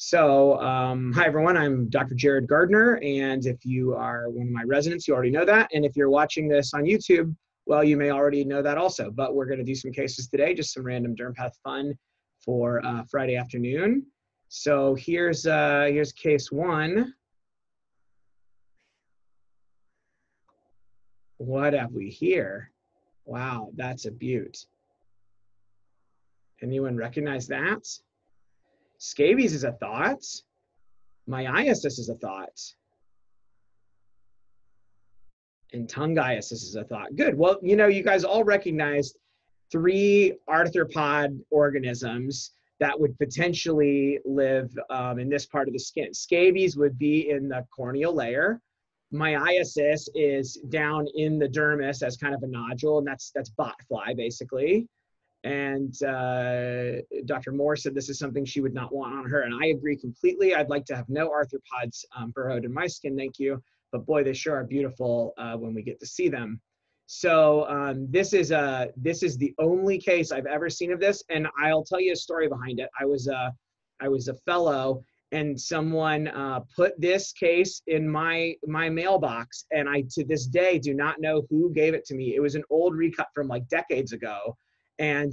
So, hi everyone, I'm Dr. Jared Gardner, and if you are one of my residents, you already know that, and if you're watching this on YouTube, well, you may already know that also, but we're going to do some cases today, just some random dermpath fun for Friday afternoon. So here's, here's case one. What have we here? Wow, that's a beaut. Anyone recognize that? Scabies is a thought. Myiasis is a thought. And Tungiasis is a thought. Good. Well, you know, you guys all recognized three arthropod organisms that would potentially live in this part of the skin. Scabies would be in the corneal layer. Myiasis is down in the dermis as kind of a nodule, and that's botfly, basically. And Dr. Moore said this is something she would not want on her, and I agree completely. I'd like to have no arthropods burrowed in my skin, thank you. But boy, they sure are beautiful when we get to see them. So this is the only case I've ever seen of this, and I'll tell you a story behind it. I was a fellow, and someone put this case in my mailbox, and I to this day do not know who gave it to me. It was an old recut from like decades ago. And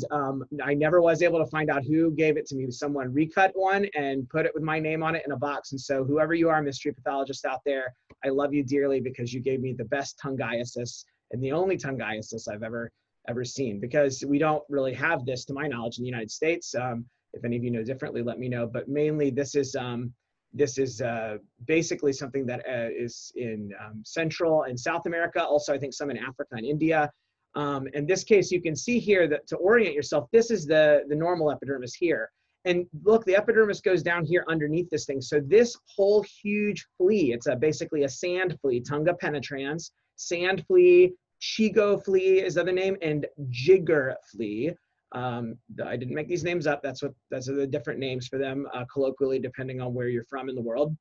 I never was able to find out who gave it to me. Someone recut one and put it with my name on it in a box. And so whoever you are, mystery pathologist out there, I love you dearly because you gave me the best Tungiasis and the only Tungiasis I've ever seen, because we don't really have this, to my knowledge, in the United States. If any of you know differently, let me know. But mainly this is basically something that is in Central and South America. Also, I think some in Africa and India. In this case, you can see here that to orient yourself, this is the normal epidermis here. And look, the epidermis goes down here underneath this thing. So this whole huge flea, it's basically a sand flea, Tunga penetrans, sand flea, Chigo flea is the other name, and Jigger flea. I didn't make these names up. That's the different names for them colloquially, depending on where you're from in the world.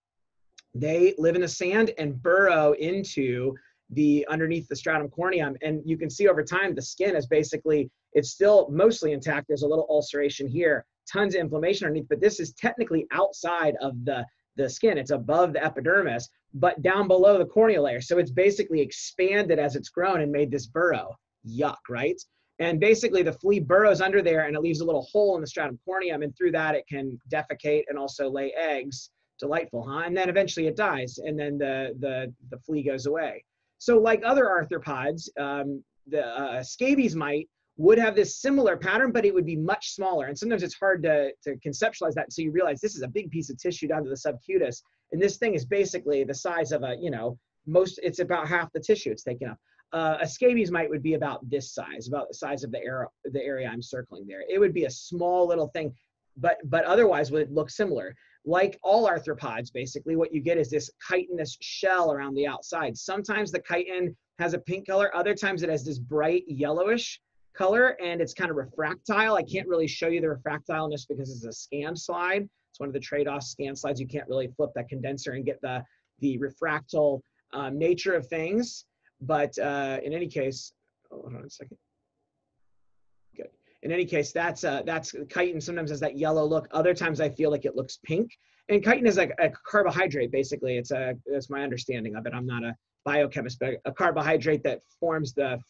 They live in the sand and burrow into the underneath the stratum corneum, and you can see over time the skin is basically, it's still mostly intact. There's a little ulceration here, tons of inflammation underneath, but this is technically outside of the skin. It's above the epidermis, but down below the corneal layer. So it's basically expanded as it's grown and made this burrow. Yuck, right? And basically the flea burrows under there, and it leaves a little hole in the stratum corneum, and through that it can defecate and also lay eggs. Delightful, huh? And then eventually it dies, and then the flea goes away. So like other arthropods, the scabies mite would have this similar pattern, but it would be much smaller. And sometimes it's hard to conceptualize that. So you realize this is a big piece of tissue down to the subcutis. And this thing is basically the size of a, you know, it's about half the tissue it's taken up. A scabies mite would be about this size, about the size of the area I'm circling there. It would be a small little thing, but otherwise would look similar. Like all arthropods, basically, what you get is this chitinous shell around the outside. Sometimes the chitin has a pink color. Other times it has this bright yellowish color, and it's kind of refractile. I can't really show you the refractileness because it's a scan slide. It's one of the trade-off scan slides. You can't really flip that condenser and get the refractal nature of things. But in any case, oh, hold on a second. In any case, that's chitin sometimes has that yellow look. Other times I feel like it looks pink. And chitin is like a carbohydrate, basically. That's my understanding of it. I'm not a biochemist, but a carbohydrate that forms the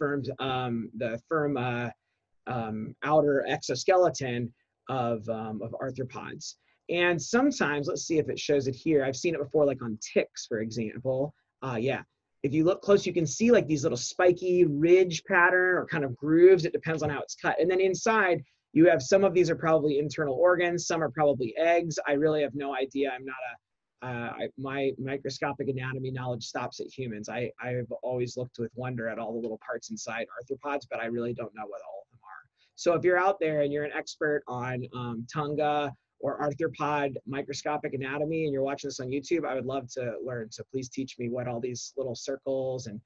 firm outer exoskeleton of arthropods. And sometimes, let's see if it shows it here. I've seen it before, like on ticks, for example. Yeah. If you look close, you can see like these little spiky ridge pattern or kind of grooves. It depends on how it's cut. And then inside, you have some of these are probably internal organs. Some are probably eggs. I really have no idea. I'm not a, my microscopic anatomy knowledge stops at humans. I've always looked with wonder at all the little parts inside arthropods, but I really don't know what all of them are. So if you're out there and you're an expert on Tunga or arthropod microscopic anatomy, and you're watching this on YouTube, I would love to learn. So please teach me what all these little circles and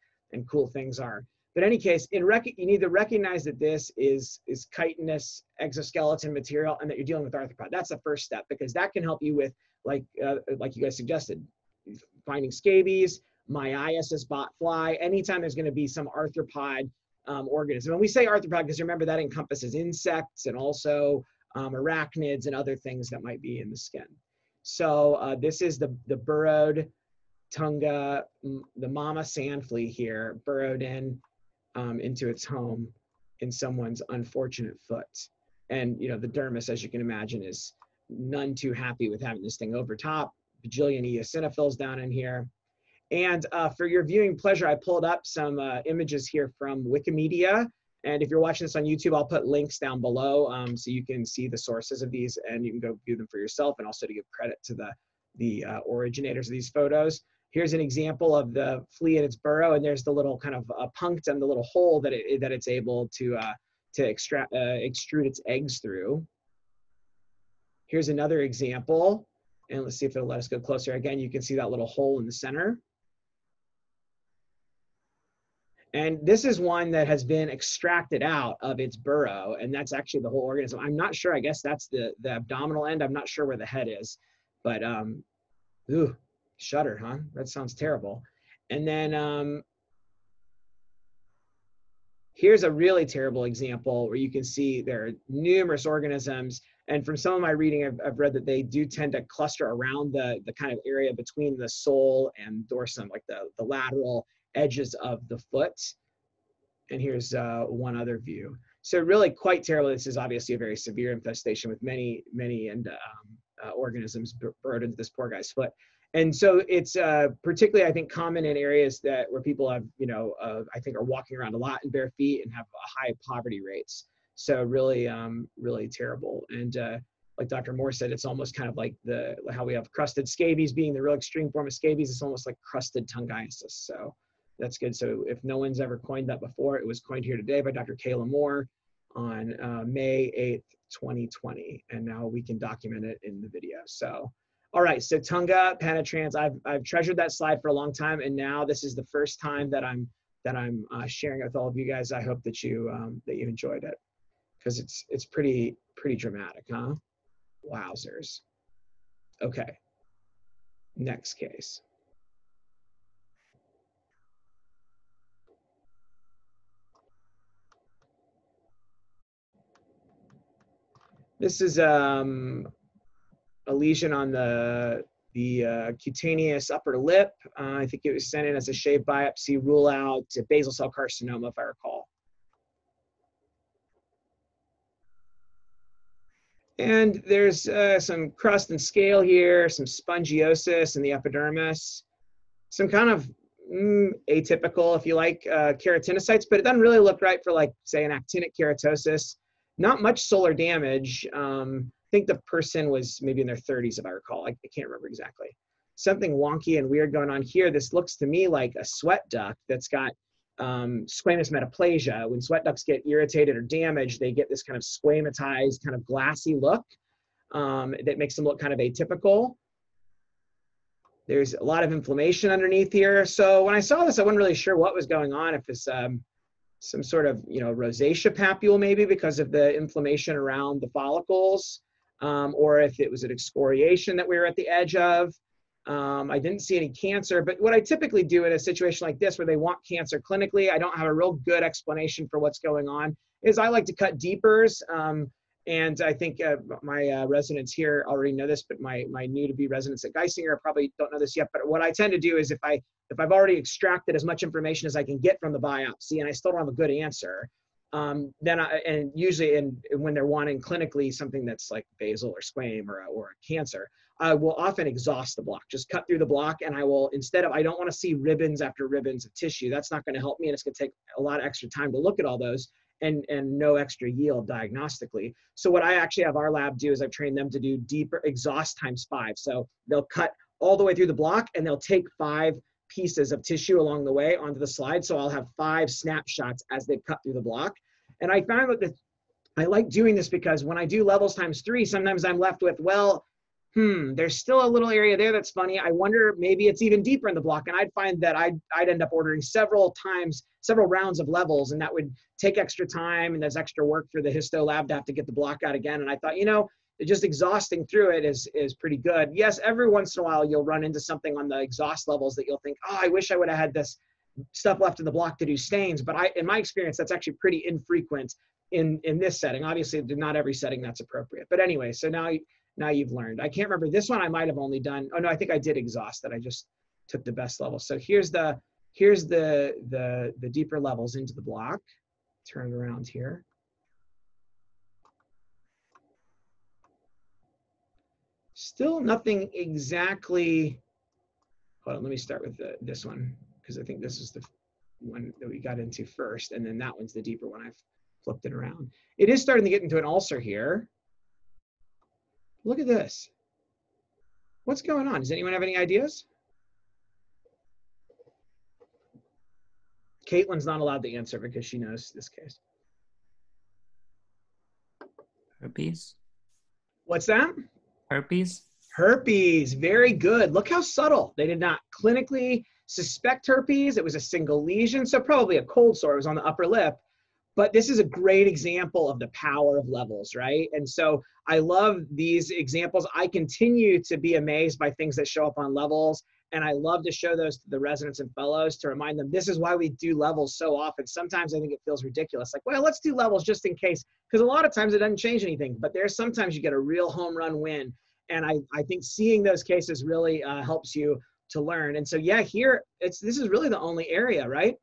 cool things are. But in any case, you need to recognize that this is chitinous exoskeleton material and that you're dealing with arthropod. That's the first step, because that can help you with, like you guys suggested, finding scabies, myiasis, bot fly, anytime there's gonna be some arthropod organism. And we say arthropod because remember that encompasses insects and also arachnids and other things that might be in the skin. So this is the burrowed Tunga, the mama sand flea here, burrowed in into its home in someone's unfortunate foot. And you know, the dermis, as you can imagine, is none too happy with having this thing over top. Bajillion eosinophils down in here. And for your viewing pleasure, I pulled up some images here from Wikimedia. And if you're watching this on YouTube, I'll put links down below so you can see the sources of these and you can go view them for yourself, and also to give credit to the originators of these photos. Here's an example of the flea in its burrow, and there's the little kind of punctum, the little hole that it's able to extrude its eggs through. Here's another example, and let's see if it'll let us go closer. Again, you can see that little hole in the center. And this is one that has been extracted out of its burrow, and that's actually the whole organism. I'm not sure, I guess that's the abdominal end. I'm not sure where the head is, but ooh, shudder, huh? That sounds terrible. And then here's a really terrible example where you can see there are numerous organisms. And from some of my reading, I've read that they do tend to cluster around the kind of area between the sole and dorsum, like the lateral edges of the foot. And here's one other view. So really quite terrible. This is obviously a very severe infestation with many organisms burrowed into this poor guy's foot. And so it's particularly, I think, common in areas where people have, you know, I think are walking around a lot in bare feet and have high poverty rates. So really, really terrible. And like Dr. Moore said, it's almost kind of like how we have crusted scabies being the real extreme form of scabies. It's almost like crusted Tungiasis. So that's good. So if no one's ever coined that before, it was coined here today by Dr. Kayla Moore on May 8th, 2020. And now we can document it in the video. So, all right. So Tunga penetrans, I've treasured that slide for a long time. And now this is the first time that I'm sharing it with all of you guys. I hope that you enjoyed it, because it's pretty dramatic, huh? Wowzers. Okay, next case. This is a lesion on the cutaneous upper lip. I think it was sent in as a shave biopsy, rule out basal cell carcinoma, if I recall. And there's some crust and scale here, some spongiosis in the epidermis, some kind of atypical, if you like, keratinocytes, but it doesn't really look right for, like, say, an actinic keratosis. Not much solar damage. I think the person was maybe in their 30s, if I recall. I can't remember exactly. Something wonky and weird going on here. This looks to me like a sweat duct that's got squamous metaplasia. When sweat ducts get irritated or damaged, they get this kind of squamatized, kind of glassy look that makes them look kind of atypical. There's a lot of inflammation underneath here. So when I saw this, I wasn't really sure what was going on, if it's some sort of, you know, rosacea papule maybe because of the inflammation around the follicles, or if it was an excoriation that we were at the edge of. I didn't see any cancer, but what I typically do in a situation like this where they want cancer clinically, I don't have a real good explanation for what's going on, is I like to cut deepers. And I think my residents here already know this, but my new-to-be residents at Geisinger probably don't know this yet. But what I tend to do is if I've already extracted as much information as I can get from the biopsy and I still don't have a good answer, then usually when they're wanting clinically something that's like basal or squam or a cancer, I will often exhaust the block, just cut through the block, and I will, I don't want to see ribbons after ribbons of tissue. That's not going to help me, and it's going to take a lot of extra time to look at all those. And no extra yield diagnostically. So what I actually have our lab do is I've trained them to do deeper exhaust times 5. So they'll cut all the way through the block and they'll take 5 pieces of tissue along the way onto the slide. So I'll have 5 snapshots as they've cut through the block. And I found that I like doing this because when I do levels times 3, sometimes I'm left with, well, there's still a little area there that's funny. I wonder, maybe it's even deeper in the block. And I'd find that I'd end up ordering several rounds of levels, and that would take extra time, and there's extra work for the histo lab to have to get the block out again. And I thought, you know, just exhausting through it is pretty good. Yes, every once in a while you'll run into something on the exhaust levels that you'll think, oh, I wish I would have had this stuff left in the block to do stains. But in my experience, that's actually pretty infrequent in this setting. Obviously, not every setting that's appropriate. But anyway, so now now you've learned. I can't remember this one. I might have only done, oh no, I think I did exhaust it. I just took the best level. So here's the deeper levels into the block. Turn it around here. Still nothing exactly, hold on, let me start with this one, because I think this is the one that we got into first, and then that one's the deeper one. I've flipped it around. It is starting to get into an ulcer here. Look at this. What's going on? Does anyone have any ideas? Caitlin's not allowed to answer because she knows this case. Herpes. What's that? Herpes. Herpes, very good. Look how subtle. They did not clinically suspect herpes. It was a single lesion, so probably a cold sore. It was on the upper lip. But this is a great example of the power of levels, right? And so I love these examples. I continue to be amazed by things that show up on levels, and I love to show those to the residents and fellows to remind them this is why we do levels so often. Sometimes I think it feels ridiculous. Like, well, let's do levels just in case, because a lot of times it doesn't change anything. But there's sometimes you get a real home run win. And I think seeing those cases really helps you to learn. And so, yeah, here, this is really the only area, right?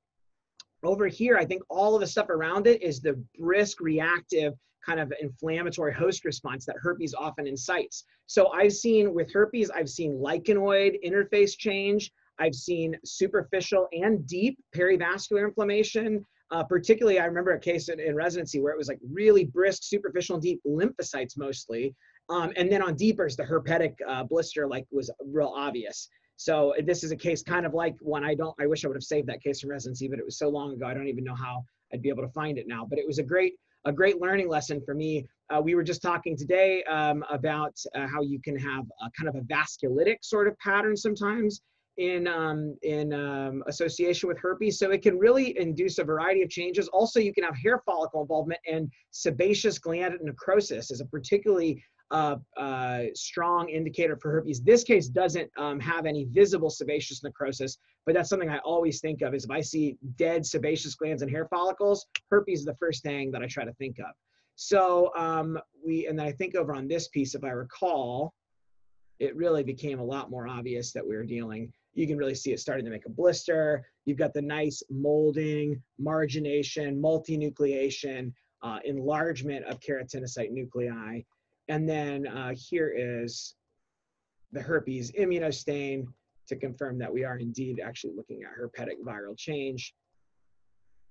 Over here, I think all of the stuff around it is the brisk, reactive, kind of inflammatory host response that herpes often incites. So I've seen with herpes, I've seen lichenoid interface change. I've seen superficial and deep perivascular inflammation. Particularly, I remember a case in residency where it was like really brisk, superficial, and deep lymphocytes mostly. And then on deepers, the herpetic blister like was real obvious. So this is a case kind of like one I wish I would have saved that case from residency, but it was so long ago, I don't even know how I'd be able to find it now. But it was a great learning lesson for me. We were just talking today about how you can have a kind of a vasculitic sort of pattern sometimes in association with herpes. So it can really induce a variety of changes. Also, you can have hair follicle involvement, and sebaceous gland necrosis is a particularly strong indicator for herpes. This case doesn't have any visible sebaceous necrosis, but that's something I always think of is if I see dead sebaceous glands and hair follicles, herpes is the first thing that I try to think of. So and then I think over on this piece, if I recall, it really became a lot more obvious that we were dealing. You can really see it starting to make a blister. You've got the nice molding, margination, multinucleation, enlargement of keratinocyte nuclei. And then here is the herpes immunostain to confirm that we are indeed actually looking at herpetic viral change.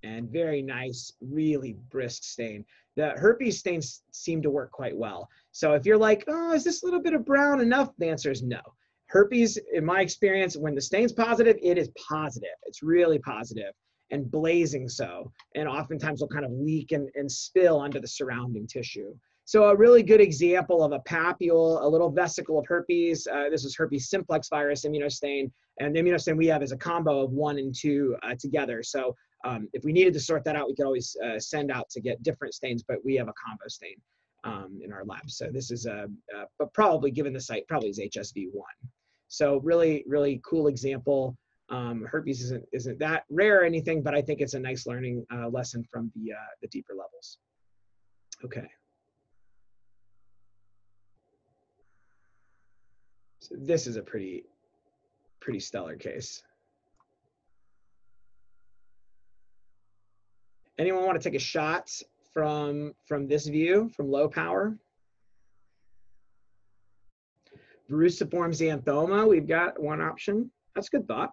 And very nice, really brisk stain. The herpes stains seem to work quite well. So if you're like, oh, is this little bit of brown enough? The answer is no. Herpes, in my experience, when the stain's positive, it is positive. It's really positive and blazing so. And oftentimes will kind of leak and spill onto the surrounding tissue. So a really good example of a papule, a little vesicle of herpes. This is herpes simplex virus immunostain. And the immunostain we have is a combo of 1 and 2 together. So if we needed to sort that out, we could always send out to get different stains, but we have a combo stain in our lab. So this is, but probably given the site, probably is HSV-1. So really, really cool example. Herpes isn't that rare or anything, but I think it's a nice learning lesson from the deeper levels. Okay. So this is a pretty stellar case. Anyone want to take a shot from this view, from low power? Veruciform xanthoma, we've got one option. That's a good thought.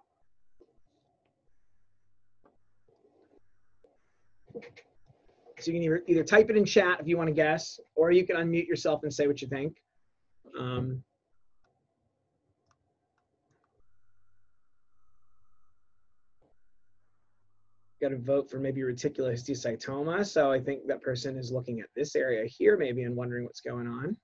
So you can either type it in chat if you want to guess, or you can unmute yourself and say what you think. Got to vote for maybe reticulohistiocytoma. So I think that person is looking at this area here maybe and wondering what's going on.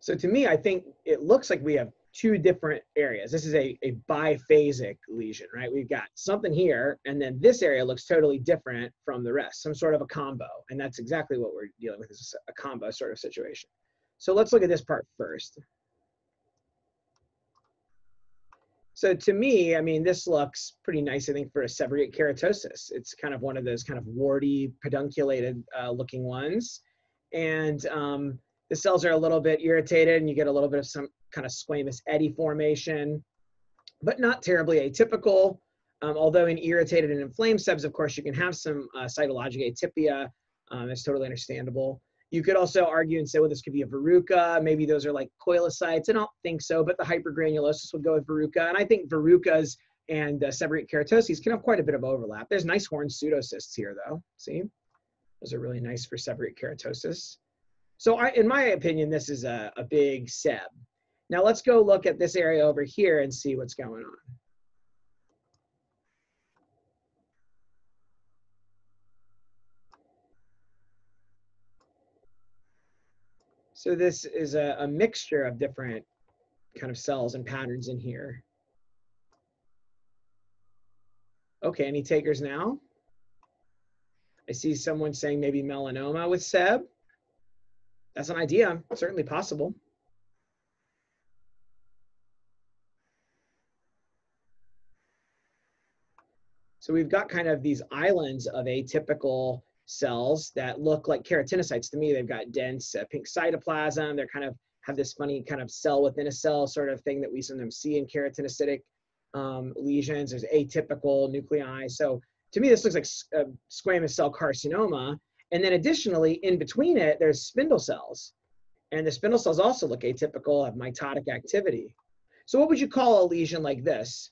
So to me, I think it looks like we have 2 different areas. This is a biphasic lesion, right? We've got something here, and then this area looks totally different from the rest, some sort of a combo. And that's exactly what we're dealing with, is a combo sort of situation. So let's look at this part first. So to me, I mean, this looks pretty nice, I think, for a seborrheic keratosis. It's kind of one of those kind of warty, pedunculated looking ones. and the cells are a little bit irritated and you get a little bit of some kind of squamous eddy formation, but not terribly atypical. Although in irritated and inflamed subs, of course, you can have some cytologic atypia. It's totally understandable. You could also argue and say, well, this could be a verruca. Maybe those are like coilocytes. I don't think so, but the hypergranulosis would go with verruca. And I think verrucas and seborrheic keratoses can have quite a bit of overlap. There's nice horn pseudocysts here, though. See? Those are really nice for seborrheic keratosis. So in my opinion, this is a big seb. Now let's go look at this area over here and see what's going on. So this is a mixture of different kind of cells and patterns in here. Okay, any takers now? I see someone saying maybe melanoma with seb. That's an idea, certainly possible. So we've got kind of these islands of atypical cells that look like keratinocytes to me. They've got dense pink cytoplasm. They're kind of have this funny kind of cell within a cell sort of thing that we sometimes see in keratinocytic lesions. There's atypical nuclei. So to me, this looks like squamous cell carcinoma. And then additionally, in between it, there's spindle cells. And the spindle cells also look atypical, have mitotic activity. So what would you call a lesion like this?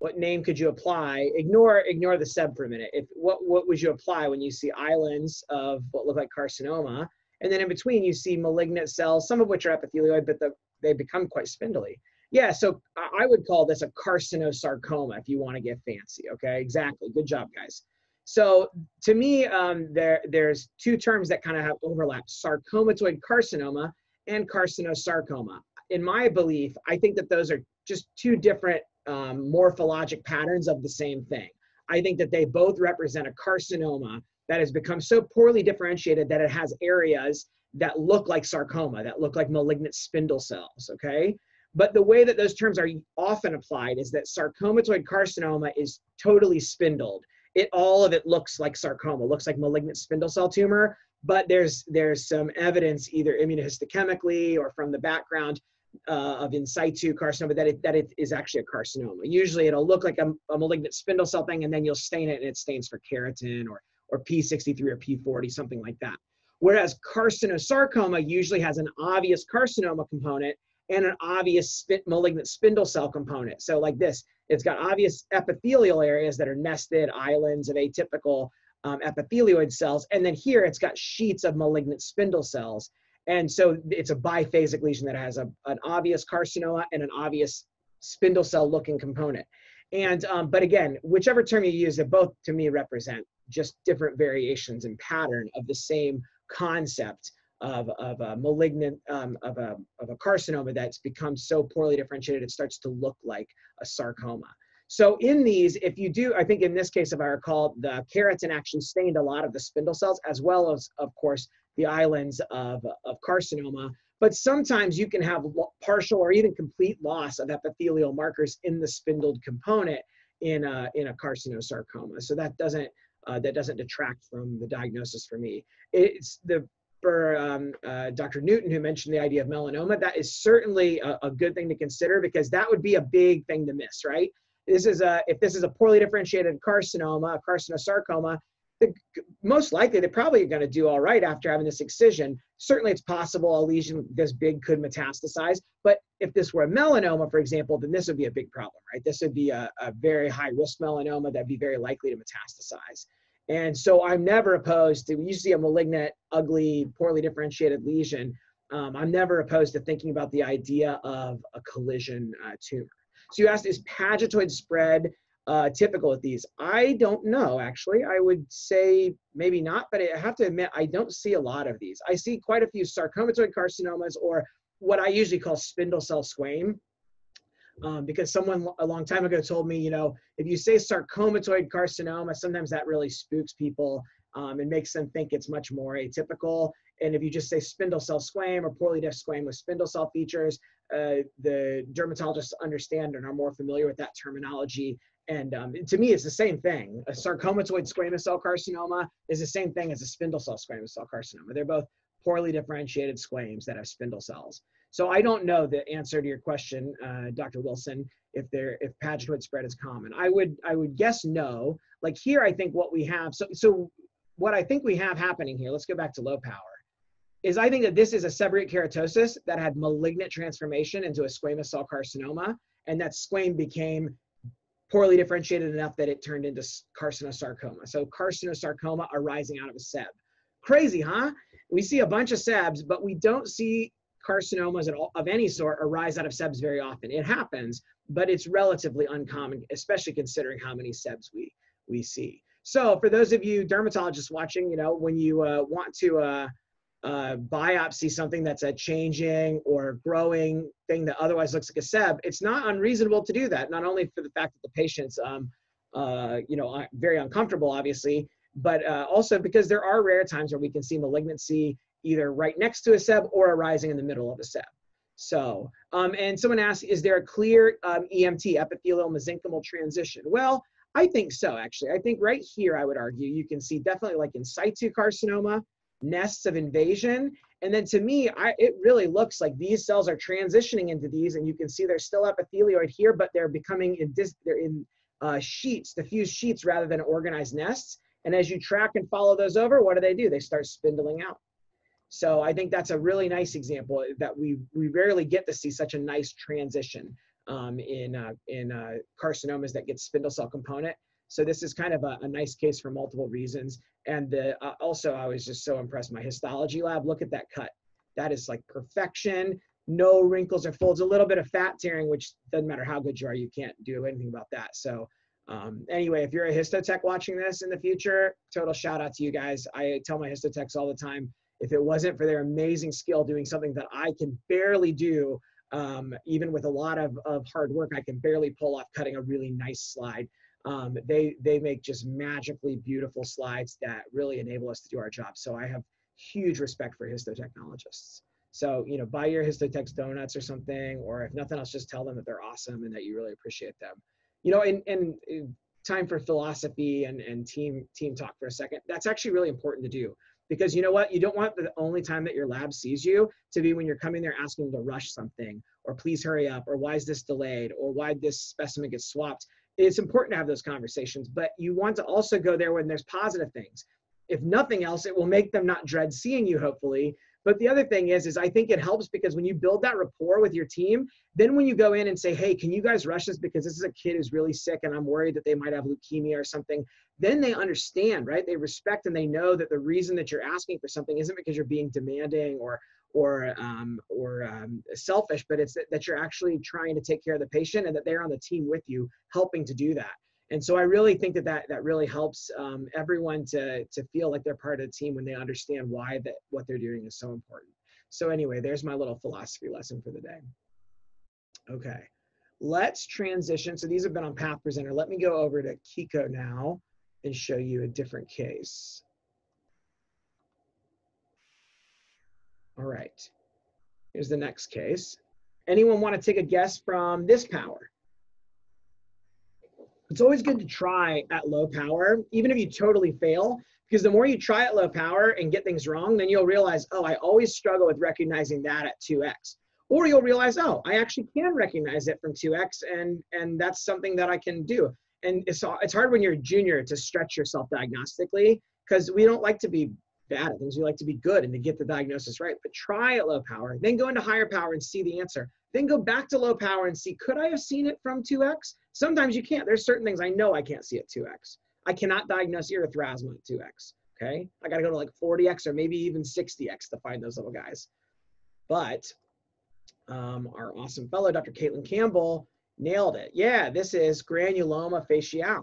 What name could you apply? Ignore the seb for a minute. What would you apply when you see islands of what look like carcinoma? And then in between, you see malignant cells, some of which are epithelioid, but they become quite spindly. Yeah, so I would call this a carcinosarcoma if you want to get fancy, okay? Exactly, good job, guys. So to me, there's two terms that kind of have overlap, sarcomatoid carcinoma and carcinosarcoma. In my belief, I think that those are just two different morphologic patterns of the same thing. I think that they both represent a carcinoma that has become so poorly differentiated that it has areas that look like sarcoma, that look like malignant spindle cells, okay? But the way that those terms are often applied is that sarcomatoid carcinoma is totally spindled. All of it looks like sarcoma, looks like malignant spindle cell tumor, but there's some evidence either immunohistochemically or from the background of in situ carcinoma that it is actually a carcinoma. Usually it'll look like a malignant spindle cell thing, and then you'll stain it and it stains for keratin or P63 or P40, something like that. Whereas carcinosarcoma usually has an obvious carcinoma component and an obvious malignant spindle cell component. So like this, it's got obvious epithelial areas that are nested islands of atypical epithelioid cells. And then here it's got sheets of malignant spindle cells. And so it's a biphasic lesion that has an obvious carcinoma and an obvious spindle cell looking component. And, but again, whichever term you use, they both to me represent just different variations and pattern of the same concept of a carcinoma that's become so poorly differentiated it starts to look like a sarcoma. So in these, if you do, I think in this case, if I recall, the keratin actually stained a lot of the spindle cells, as well as, of course, the islands of carcinoma. But sometimes you can have partial or even complete loss of epithelial markers in the spindled component in a carcinosarcoma. So that doesn't detract from the diagnosis for me. For Dr. Newton, who mentioned the idea of melanoma, that is certainly a good thing to consider, because that would be a big thing to miss, right? If this is a poorly differentiated carcinoma, a carcinosarcoma, most likely they're probably going to do all right after having this excision. Certainly it's possible a lesion this big could metastasize, but if this were a melanoma, for example, then this would be a big problem, right? This would be a very high-risk melanoma that'd be very likely to metastasize. And so I'm never opposed to, when you see a malignant, ugly, poorly differentiated lesion, I'm never opposed to thinking about the idea of a collision tumor. So you asked, is pagetoid spread typical with these? I don't know, actually. I would say maybe not, but I have to admit, I don't see a lot of these. I see quite a few sarcomatoid carcinomas, or what I usually call spindle cell squame. Because someone a long time ago told me, you know, if you say sarcomatoid carcinoma, sometimes that really spooks people and makes them think it's much more atypical. And if you just say spindle cell squame or poorly diff squame with spindle cell features, the dermatologists understand and are more familiar with that terminology. And to me, it's the same thing. A sarcomatoid squamous cell carcinoma is the same thing as a spindle cell squamous cell carcinoma. They're both poorly differentiated squames that have spindle cells. So I don't know the answer to your question, Dr. Wilson, if Pagetwood spread is common. I would guess no. Like here, I think what we have, so what I think we have happening here, let's go back to low power, is I think that this is a seborrheic keratosis that had malignant transformation into a squamous cell carcinoma, and that squame became poorly differentiated enough that it turned into carcinosarcoma. So carcinosarcoma arising out of a seb. Crazy, huh? We see a bunch of sebs, but we don't see carcinomas at all, of any sort arise out of sebs very often. It happens, but it's relatively uncommon, especially considering how many sebs we see. So for those of you dermatologists watching, you know, when you want to biopsy something that's a changing or growing thing that otherwise looks like a seb, it's not unreasonable to do that, not only for the fact that the patient's you know, very uncomfortable, obviously, but also because there are rare times where we can see malignancy either right next to a seb or arising in the middle of a seb. So, and someone asked, is there a clear EMT, epithelial mesenchymal transition? Well, I think so, actually. I think right here, I would argue, you can see definitely like in situ carcinoma, nests of invasion. And then to me, it really looks like these cells are transitioning into these, and you can see they're still epithelioid here, but they're becoming they're in sheets, diffuse sheets rather than organized nests. And as you track and follow those over, what do? They start spindling out. So I think that's a really nice example that we rarely get to see such a nice transition in carcinomas that get spindle cell component. So this is kind of a nice case for multiple reasons. And also, I was just so impressed. My histology lab, look at that cut. That is like perfection. No wrinkles or folds, a little bit of fat tearing, which doesn't matter how good you are, you can't do anything about that. So anyway, if you're a histotech watching this in the future, total shout out to you guys. I tell my histotechs all the time, if it wasn't for their amazing skill doing something that I can barely do, even with a lot of hard work, I can barely pull off cutting a really nice slide. They make just magically beautiful slides that really enable us to do our job. So I have huge respect for histotechnologists. So, you know, buy your histotechs donuts or something, or if nothing else, just tell them that they're awesome and that you really appreciate them. You know, and time for philosophy and team talk for a second. That's actually really important to do. Because you know what? You don't want the only time that your lab sees you to be when you're coming there asking them to rush something, or please hurry up, or why is this delayed, or why did this specimen get swapped? It's important to have those conversations, but you want to also go there when there's positive things. If nothing else, it will make them not dread seeing you, hopefully. But the other thing is I think it helps because when you build that rapport with your team, then when you go in and say, hey, can you guys rush this because this is a kid who's really sick and I'm worried that they might have leukemia or something, then they understand, right? They respect and they know that the reason that you're asking for something isn't because you're being demanding or selfish, but it's that you're actually trying to take care of the patient and that they're on the team with you helping to do that. And so I really think that really helps everyone to feel like they're part of the team when they understand why what they're doing is so important. So anyway, there's my little philosophy lesson for the day. Okay, let's transition. So these have been on Path Presenter. Let me go over to Kiko now and show you a different case. All right, here's the next case. Anyone want to take a guess from this power? It's always good to try at low power, even if you totally fail, because the more you try at low power and get things wrong, then you'll realize, oh, I always struggle with recognizing that at 2x. Or you'll realize, oh, I actually can recognize it from 2x, and that's something that I can do. And it's hard when you're a junior to stretch yourself diagnostically, because we don't like to be bad at things. We like to be good and to get the diagnosis right. But try at low power, then go into higher power and see the answer. Then go back to low power and see, could I have seen it from 2x? Sometimes you can't. There's certain things I know I can't see at 2x. I cannot diagnose erythrasma at 2x, okay? I gotta go to like 40x or maybe even 60x to find those little guys. But our awesome fellow, Dr. Caitlin Campbell, nailed it. Yeah, this is granuloma faciale,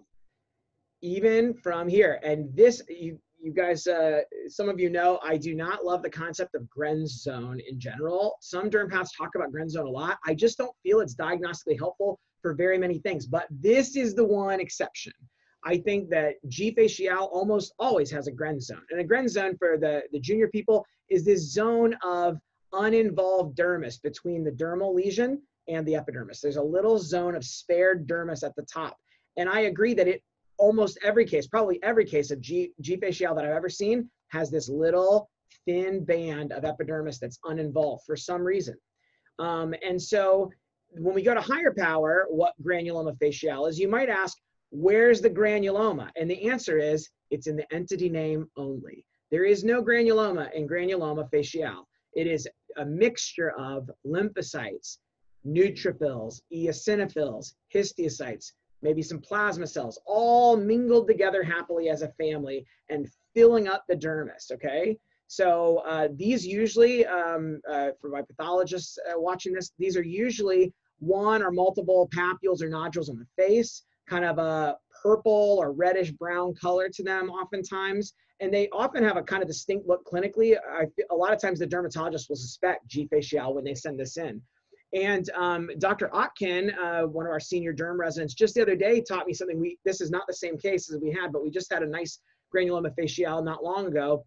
even from here. And this, you guys, some of you know, I do not love the concept of Gren's zone in general. Some derm paths talk about Gren's zone a lot. I just don't feel it's diagnostically helpful for very many things, but this is the one exception. I think that G faciale almost always has a Gren zone. And a Gren zone for the junior people is this zone of uninvolved dermis between the dermal lesion and the epidermis. There's a little zone of spared dermis at the top. And I agree that it almost every case, probably every case of G faciale that I've ever seen has this little thin band of epidermis that's uninvolved for some reason. And so when we go to higher power, what granuloma faciale is, you might ask, where's the granuloma? And the answer is, it's in the entity name only. There is no granuloma in granuloma faciale. It is a mixture of lymphocytes, neutrophils, eosinophils, histiocytes, maybe some plasma cells, all mingled together happily as a family and filling up the dermis, okay? So these usually, for my pathologists watching this, these are usually one or multiple papules or nodules on the face, kind of a purple or reddish brown color to them oftentimes. And they often have a kind of distinct look clinically. A lot of times the dermatologist will suspect G. faciale when they send this in. And Dr. Otkin, one of our senior derm residents, just the other day taught me something. This is not the same case as we had, but we just had a nice granuloma faciale not long ago.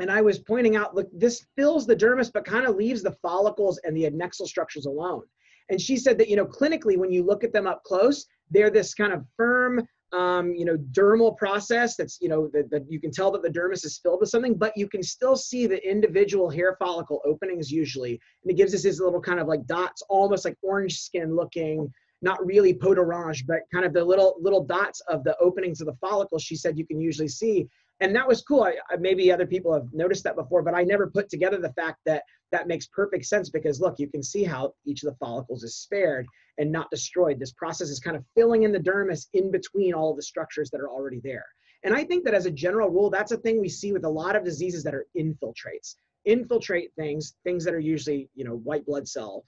And I was pointing out, look, this fills the dermis, but kind of leaves the follicles and the adnexal structures alone. And she said that, you know, clinically, when you look at them up close, they're this kind of firm, you know, dermal process that's, you know, that you can tell that the dermis is filled with something, but you can still see the individual hair follicle openings usually. And it gives us these little kind of like dots, almost like orange skin looking, not really pot orange, but kind of the little dots of the openings of the follicles she said you can usually see. And that was cool. Maybe other people have noticed that before, but I never put together the fact that that makes perfect sense because look, you can see how each of the follicles is spared and not destroyed. This process is kind of filling in the dermis in between all of the structures that are already there. And I think that as a general rule, that's a thing we see with a lot of diseases that are infiltrates. Infiltrate things that are usually, you know, white blood cell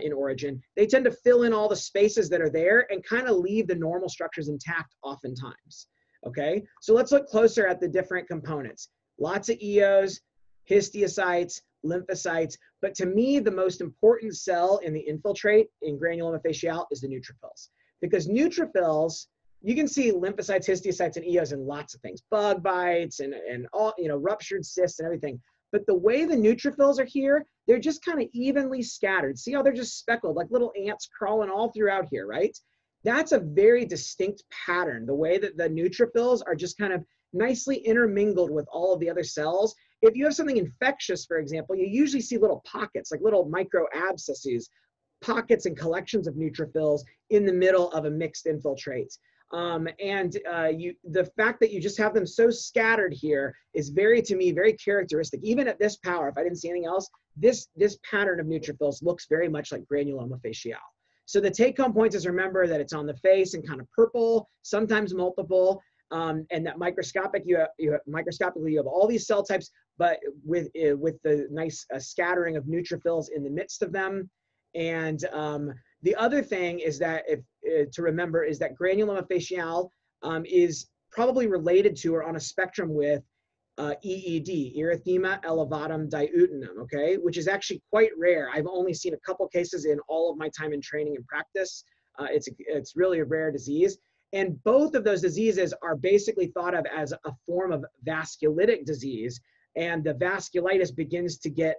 in origin. They tend to fill in all the spaces that are there and kind of leave the normal structures intact oftentimes. Okay, so let's look closer at the different components. Lots of EOs, histiocytes, lymphocytes, but to me, the most important cell in the infiltrate in granuloma faciale is the neutrophils. Because neutrophils, you can see lymphocytes, histiocytes, and EOs in lots of things, bug bites and all, you know, ruptured cysts and everything. But the way the neutrophils are here, they're just kind of evenly scattered. See how they're just speckled, like little ants crawling all throughout here, right? That's a very distinct pattern. The way that the neutrophils are just kind of nicely intermingled with all of the other cells. If you have something infectious, for example, you usually see little pockets, like little micro abscesses, pockets and collections of neutrophils in the middle of a mixed infiltrate. The fact that you just have them so scattered here is very, to me, very characteristic. Even at this power, if I didn't see anything else, this pattern of neutrophils looks very much like granuloma faciale. So the take-home points is remember that it's on the face and kind of purple, sometimes multiple, and that microscopically you have all these cell types, but with the nice scattering of neutrophils in the midst of them. And the other thing is that to remember is that granuloma faciale is probably related to or on a spectrum with EED, erythema elevatum diutinum, okay, which is actually quite rare. I've only seen a couple cases in all of my time in training and practice. It's really a rare disease. And both of those diseases are basically thought of as a form of vasculitic disease. And the vasculitis begins to get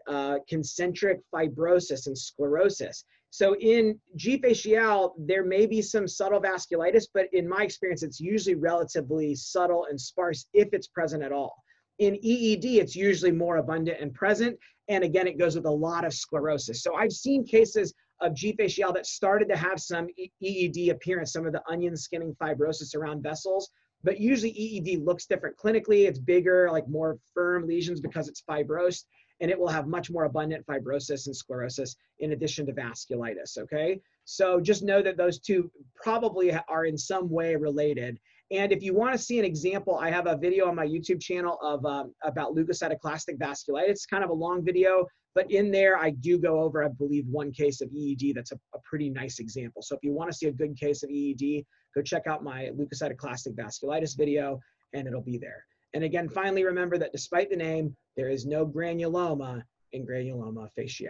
concentric fibrosis and sclerosis. So in G. faciale, there may be some subtle vasculitis, but in my experience, it's usually relatively subtle and sparse if it's present at all. In EED, it's usually more abundant and present. And again, it goes with a lot of sclerosis. So I've seen cases of G. faciale that started to have some EED appearance, some of the onion skinning fibrosis around vessels. But usually EED looks different clinically. It's bigger, like more firm lesions because it's fibrosed. And it will have much more abundant fibrosis and sclerosis in addition to vasculitis, okay? So just know that those two probably are in some way related. And if you want to see an example, I have a video on my YouTube channel of about leukocytoclastic vasculitis. It's kind of a long video, but in there I do go over, I believe, one case of EED that's a pretty nice example. So if you want to see a good case of EED, go check out my leukocytoclastic vasculitis video and it'll be there. And again, finally, remember that despite the name, there is no granuloma in granuloma faciale.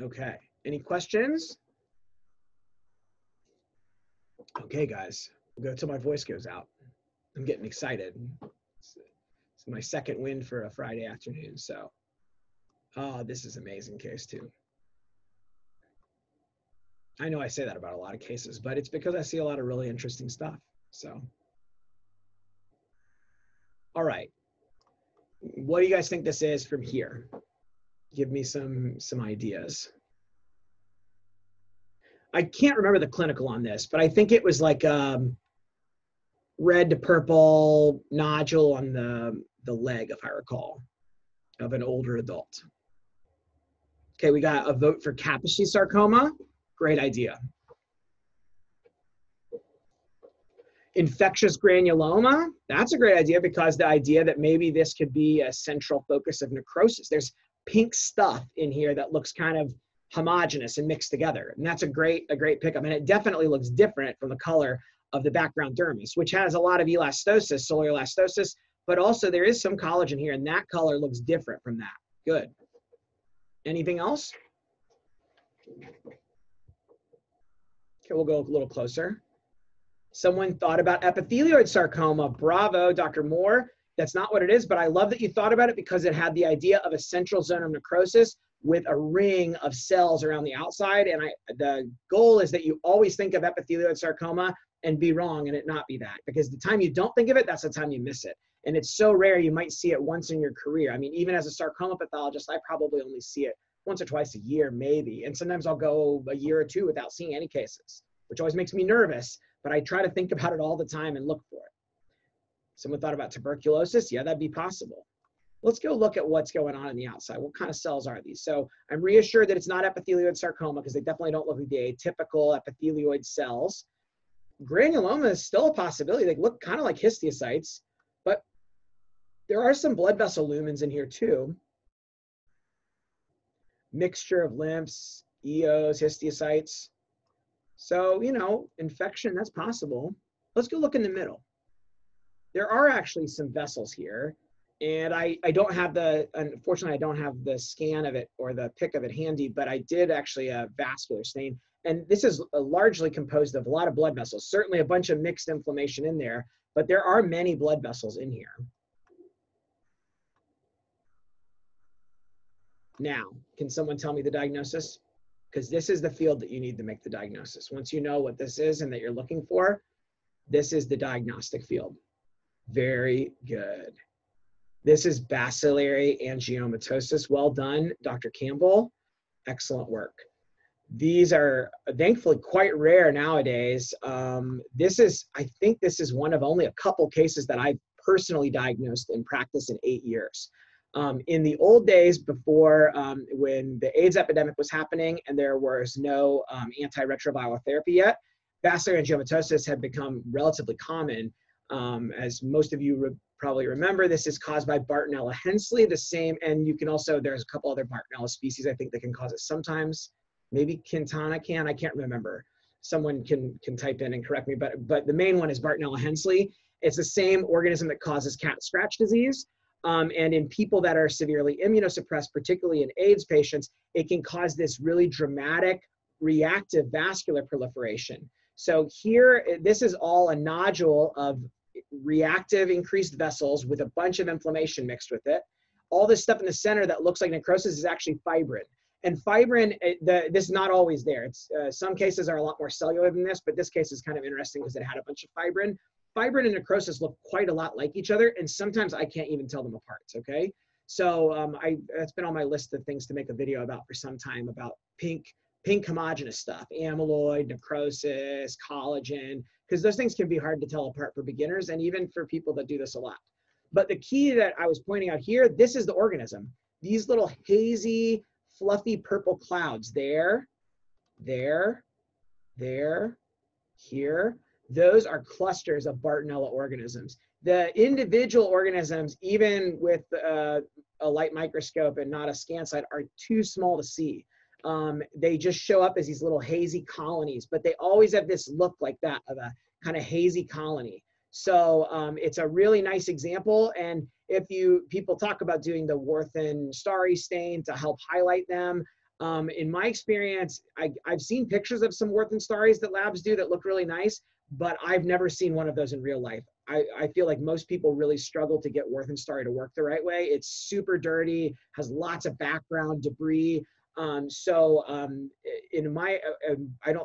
Okay, any questions? Okay, guys, we'll go till my voice goes out. I'm getting excited. It's my second win for a Friday afternoon, so. Oh, this is an amazing case too. I know I say that about a lot of cases, but it's because I see a lot of really interesting stuff, so. All right. What do you guys think this is from here? Give me some ideas. I can't remember the clinical on this, but I think it was like red to purple nodule on the leg, if I recall, of an older adult. Okay, we got a vote for Kaposi sarcoma. Great idea. Infectious granuloma, that's a great idea because the idea that maybe this could be a central focus of necrosis. There's pink stuff in here that looks kind of homogeneous and mixed together. And that's a great pickup. And it definitely looks different from the color of the background dermis, which has a lot of elastosis, solar elastosis, but also there is some collagen here and that color looks different from that. Good. Anything else? Okay, we'll go a little closer. Someone thought about epithelioid sarcoma. Bravo, Dr. Moore. That's not what it is, but I love that you thought about it because it had the idea of a central zone of necrosis with a ring of cells around the outside. And the goal is that you always think of epithelioid sarcoma and be wrong and it not be that, because the time you don't think of it, that's the time you miss it. And it's so rare, you might see it once in your career. I mean, even as a sarcoma pathologist, I probably only see it once or twice a year, maybe. And sometimes I'll go a year or two without seeing any cases, which always makes me nervous, but I try to think about it all the time and look for it. Someone thought about tuberculosis. Yeah, that'd be possible. Let's go look at what's going on the outside. What kind of cells are these? So I'm reassured that it's not epithelioid sarcoma because they definitely don't look like the atypical epithelioid cells. Granuloma is still a possibility. They look kind of like histiocytes, but there are some blood vessel lumens in here too. Mixture of lymphs, EOs, histiocytes. So, you know, infection, that's possible. Let's go look in the middle. There are actually some vessels here, and I don't have the, unfortunately, I don't have the scan of it or the pic of it handy, but I did actually a vascular stain. And this is largely composed of a lot of blood vessels, certainly a bunch of mixed inflammation in there, but there are many blood vessels in here. Now, can someone tell me the diagnosis? Because this is the field that you need to make the diagnosis. Once you know what this is and that you're looking for, this is the diagnostic field. Very good. This is bacillary angiomatosis. Well done, Dr. Campbell. Excellent work. These are thankfully quite rare nowadays. I think this is one of only a couple cases that I've personally diagnosed in practice in 8 years. In the old days before when the AIDS epidemic was happening and there was no antiretroviral therapy yet, bacillary angiomatosis had become relatively common. As most of you probably remember, this is caused by Bartonella henselae, the same, and you can also, there's a couple other Bartonella species I think that can cause it sometimes. Maybe Quintana can, I can't remember. Someone can type in and correct me, but the main one is Bartonella henselae. It's the same organism that causes cat scratch disease. And in people that are severely immunosuppressed, particularly in AIDS patients, it can cause this really dramatic reactive vascular proliferation. So here, this is all a nodule of reactive increased vessels with a bunch of inflammation mixed with it. All this stuff in the center that looks like necrosis is actually fibrin. And fibrin, this is not always there. It's, some cases are a lot more cellular than this, but this case is kind of interesting because it had a bunch of fibrin. Fibrin and necrosis look quite a lot like each other, and sometimes I can't even tell them apart, okay? So that's been on my list of things to make a video about for some time, about pink homogenous stuff, amyloid, necrosis, collagen, because those things can be hard to tell apart for beginners and even for people that do this a lot. But the key that I was pointing out here, this is the organism. These little hazy, fluffy purple clouds there, here. Those are clusters of Bartonella organisms. The individual organisms, even with a light microscope and not a scan site, are too small to see. They just show up as these little hazy colonies, but they always have this look like that of a kind of hazy colony. So it's a really nice example. And if people talk about doing the Warthin-Starry stain to help highlight them, in my experience, I've seen pictures of some Warthin-Starrys that labs do that look really nice, but I've never seen one of those in real life. I feel like most people really struggle to get Warthin-Starry to work the right way. It's super dirty, has lots of background debris. I don't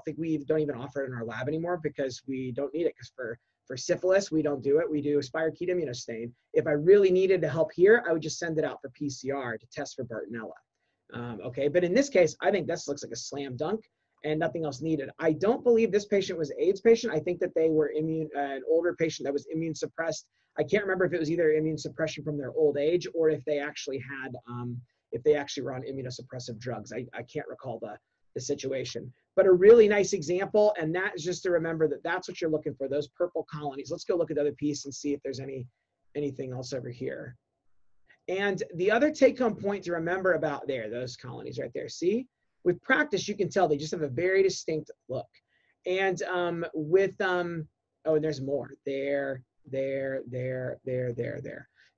think we don't even offer it in our lab anymore because we don't need it, because for For syphilis, we don't do it. We do spirochete immunostain. If I really needed to help here, I would just send it out for PCR to test for Bartonella. Okay, but in this case, I think this looks like a slam dunk and nothing else needed. I don't believe this patient was AIDS patient. I think that they were immune, an older patient that was immune suppressed. I can't remember if it was either immune suppression from their old age or if they actually had, if they actually were on immunosuppressive drugs. I can't recall the situation, but a really nice example. And that is just to remember that that's what you're looking for, those purple colonies. Let's go look at the other piece and see if there's anything else over here. And the other take-home point to remember about there, those colonies right there, see? With practice, you can tell they just have a very distinct look. And oh, and there's more. There.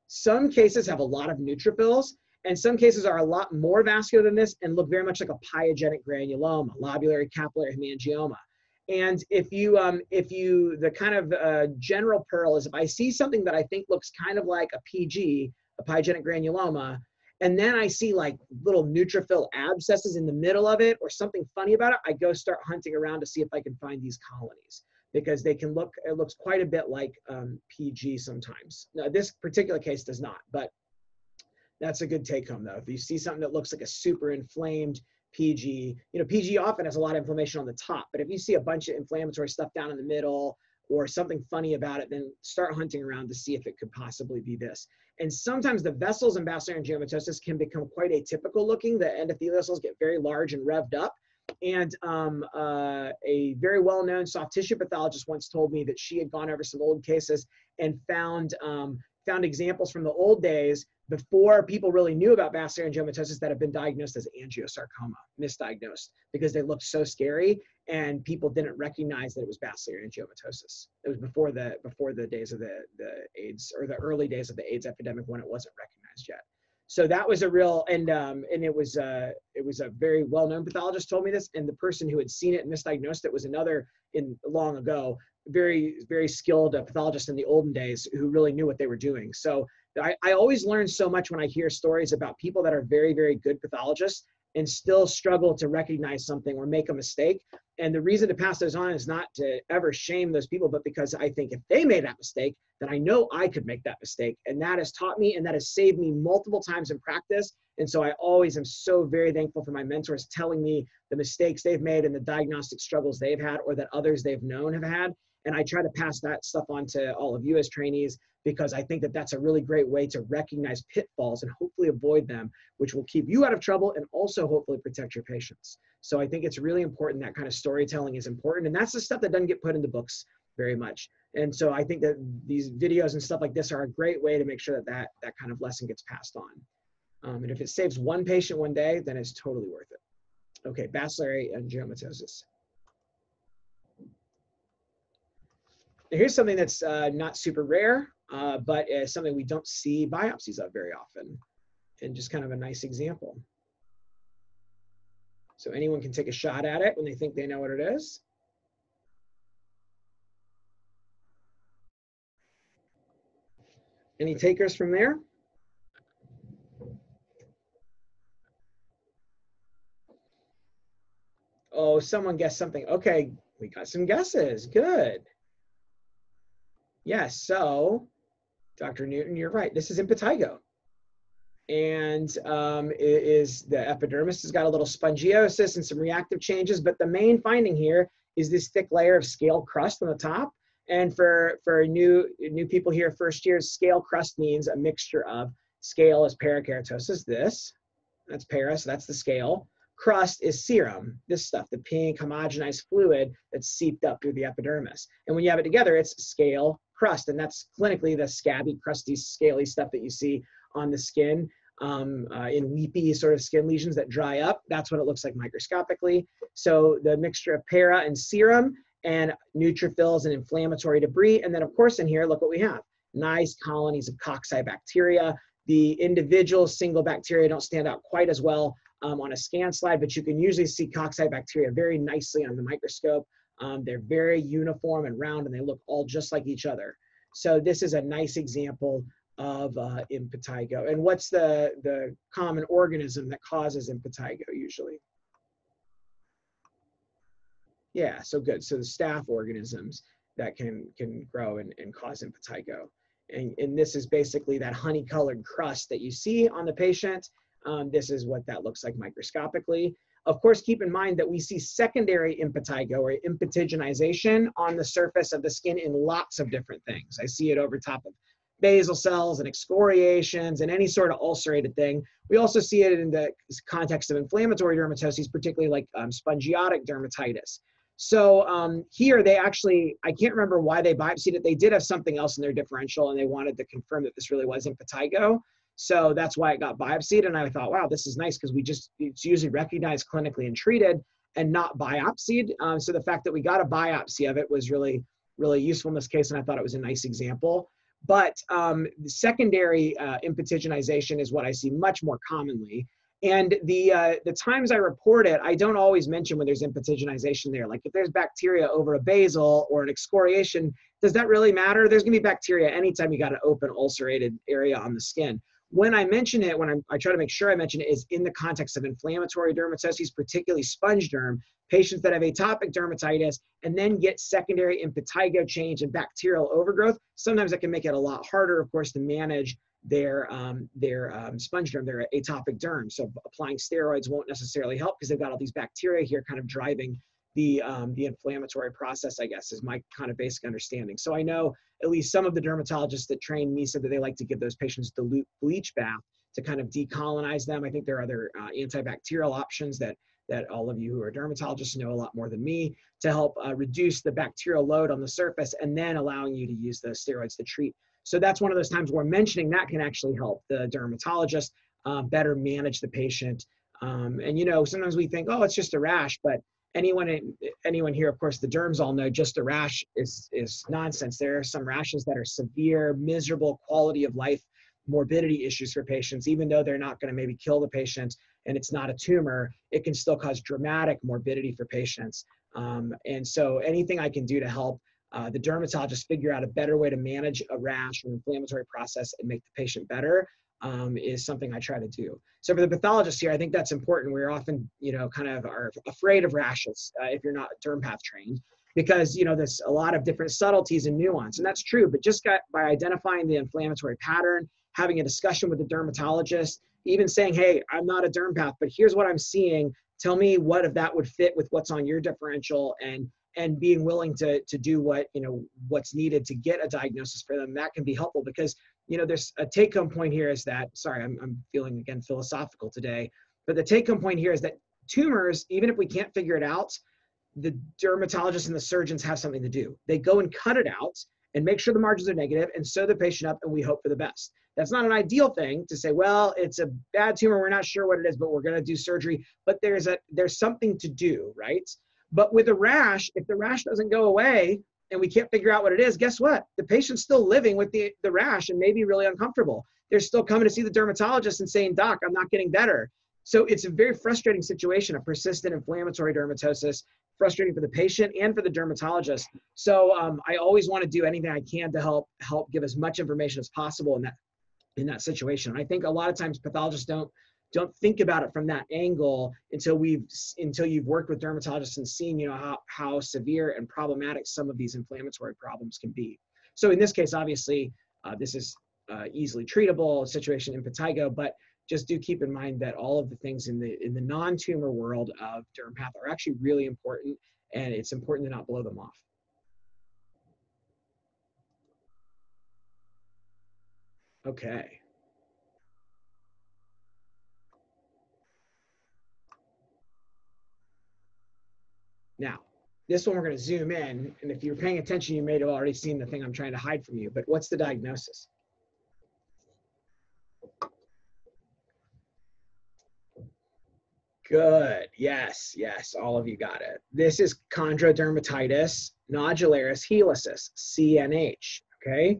Some cases have a lot of neutrophils, and some cases are a lot more vascular than this and look very much like a pyogenic granuloma, lobulary capillary hemangioma. And if you, the kind of general pearl is if I see something that I think looks kind of like a PG, a pyogenic granuloma, and then I see like little neutrophil abscesses in the middle of it or something funny about it, I go start hunting around to see if I can find these colonies because they can look, it looks quite a bit like PG sometimes. Now, this particular case does not, but that's a good take home though. If you see something that looks like a super inflamed PG, you know, PG often has a lot of inflammation on the top, but if you see a bunch of inflammatory stuff down in the middle or something funny about it, then start hunting around to see if it could possibly be this. And sometimes the vessels in bacillary angiomatosis can become quite atypical looking. The endothelial cells get very large and revved up. And a very well-known soft tissue pathologist once told me that she had gone over some old cases and found, found examples from the old days before people really knew about bacillary angiomatosis that have been diagnosed as angiosarcoma, misdiagnosed, because they looked so scary and people didn't recognize that it was bacillary angiomatosis. It was before the days of the AIDS, or the early days of the AIDS epidemic when it wasn't recognized yet. So that was a real, and it was a very well-known pathologist told me this, and the person who had seen it and misdiagnosed it was another long ago, very, very skilled pathologist in the olden days who really knew what they were doing. So I always learn so much when I hear stories about people that are very, very good pathologists and still struggle to recognize something or make a mistake. And the reason to pass those on is not to ever shame those people, but because I think if they made that mistake, then I know I could make that mistake. And that has taught me, and that has saved me multiple times in practice. And so I always am so very thankful for my mentors telling me the mistakes they've made and the diagnostic struggles they've had or that others they've known have had. And I try to pass that stuff on to all of you as trainees, because I think that that's a really great way to recognize pitfalls and hopefully avoid them, which will keep you out of trouble and also hopefully protect your patients. So I think it's really important. That kind of storytelling is important. And that's the stuff that doesn't get put into books very much. And so I think that these videos and stuff like this are a great way to make sure that that kind of lesson gets passed on. And if it saves one patient one day, then it's totally worth it. Okay, bacillary angiomatosis. Now here's something that's not super rare, but it's something we don't see biopsies of very often, and just kind of a nice example. So anyone can take a shot at it when they think they know what it is. Any takers from there? Oh, someone guessed something. Okay, we got some guesses, good. Yes, so Dr. Newton, you're right. This is impetigo. And it is, the epidermis has got a little spongiosis and some reactive changes, but the main finding here is this thick layer of scale crust on the top. And for new people here, first year, scale crust means a mixture of scale is parakeratosis, this, that's para, so that's the scale. Crust is serum, this stuff, the pink homogenized fluid that's seeped up through the epidermis. And when you have it together, it's scale crust, and that's clinically the scabby, crusty, scaly stuff that you see on the skin in weepy sort of skin lesions that dry up. That's what it looks like microscopically. So the mixture of para and serum and neutrophils and inflammatory debris. And then of course in here, look what we have. Nice colonies of cocci bacteria. The individual single bacteria don't stand out quite as well on a scan slide, but you can usually see cocci bacteria very nicely on the microscope. They're very uniform and round, and they look all just like each other. So this is a nice example of impetigo. And what's the common organism that causes impetigo usually? Yeah, so good. So the staph organisms. that can grow and cause impetigo. And this is basically that honey-colored crust that you see on the patient. This is what that looks like microscopically. Of course, keep in mind that we see secondary impetigo or impetiginization on the surface of the skin in lots of different things. I see it over top of basal cells and excoriations and any sort of ulcerated thing. We also see it in the context of inflammatory dermatoses, particularly like spongiotic dermatitis. So here they actually, I can't remember why they biopsied it. They did have something else in their differential and they wanted to confirm that this really was impetigo. So that's why it got biopsied. And I thought, wow, this is nice because we just, it's usually recognized clinically and treated and not biopsied. So the fact that we got a biopsy of it was really, really useful in this case. And I thought it was a nice example. But the secondary impetiginization is what I see much more commonly. And the times I report it, I don't always mention when there's impetiginization there. Like if there's bacteria over a basal or an excoriation, does that really matter? There's gonna be bacteria anytime you got an open ulcerated area on the skin. When I mention it, when I try to make sure I mention it, is in the context of inflammatory dermatoses, particularly sponge derm, patients that have atopic dermatitis and then get secondary impetigo change and bacterial overgrowth. Sometimes that can make it a lot harder, of course, to manage their sponge derm, their atopic derm. So applying steroids won't necessarily help because they've got all these bacteria here kind of driving the inflammatory process, I guess, is my kind of basic understanding. So I know at least some of the dermatologists that trained me said that they like to give those patients dilute bleach bath to kind of decolonize them. I think there are other antibacterial options that all of you who are dermatologists know a lot more than me to help reduce the bacterial load on the surface and then allowing you to use those steroids to treat. So that's one of those times where mentioning that can actually help the dermatologist better manage the patient. And you know, sometimes we think, oh, it's just a rash, but anyone here, of course, the derms all know just a rash is nonsense. There are some rashes that are severe, miserable quality of life, morbidity issues for patients, even though they're not gonna maybe kill the patient and it's not a tumor, it can still cause dramatic morbidity for patients. And so anything I can do to help the dermatologist figure out a better way to manage a rash or inflammatory process and make the patient better is something I try to do. So for the pathologist here, I think that's important. We're often, you know, kind of are afraid of rashes if you're not derm path trained because, you know, there's a lot of different subtleties and nuance, and that's true, but just by identifying the inflammatory pattern, having a discussion with the dermatologist, even saying, hey, I'm not a derm path, but here's what I'm seeing. Tell me what if that would fit with what's on your differential, and being willing to do what, you know, what's needed to get a diagnosis for them, that can be helpful because, you know, there's a take home point here is that, sorry, I'm feeling again philosophical today, but the take home point here is that tumors, even if we can't figure it out, the dermatologists and the surgeons have something to do. They go and cut it out and make sure the margins are negative and sew the patient up and we hope for the best. That's not an ideal thing to say, well, it's a bad tumor, we're not sure what it is, but we're gonna do surgery, but there's something to do, right? But with a rash, if the rash doesn't go away and we can't figure out what it is, guess what? The patient's still living with the rash and maybe really uncomfortable. They're still coming to see the dermatologist and saying, doc, I'm not getting better. So it's a very frustrating situation, a persistent inflammatory dermatosis, frustrating for the patient and for the dermatologist. So I always want to do anything I can to help give as much information as possible in that situation. And I think a lot of times pathologists don't think about it from that angle until you've worked with dermatologists and seen, you know, how severe and problematic some of these inflammatory problems can be. So in this case, obviously, this is easily treatable situation in impetigo, but just do keep in mind that all of the things in the non-tumor world of derm path are actually really important, and it's important to not blow them off. Okay. Now, this one we're going to zoom in, and if you're paying attention, you may have already seen the thing I'm trying to hide from you, but what's the diagnosis? Good, yes, all of you got it. This is chondrodermatitis nodularis helicis, CNH, okay?